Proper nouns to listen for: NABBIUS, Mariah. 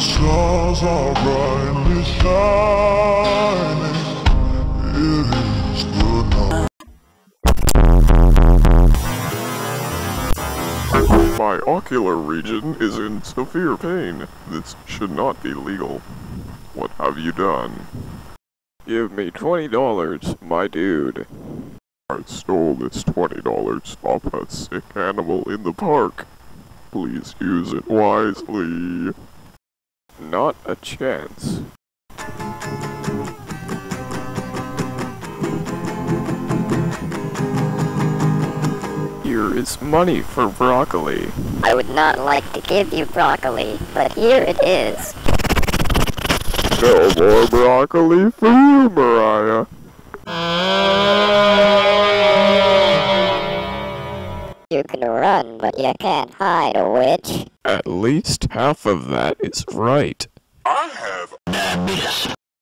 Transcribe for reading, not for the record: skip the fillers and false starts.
the stars are brightly shining. It is the night. My ocular region is in severe pain. This should not be legal. What have you done? Give me $20, my dude. I stole this $20 off a sick animal in the park. Please use it wisely. Not a chance. Here is money for broccoli. I would not like to give you broccoli, but here it is. No more broccoli for you, Mariah. You can run, but you can't hide, witch. At least half of that is right. I have NABBIUS.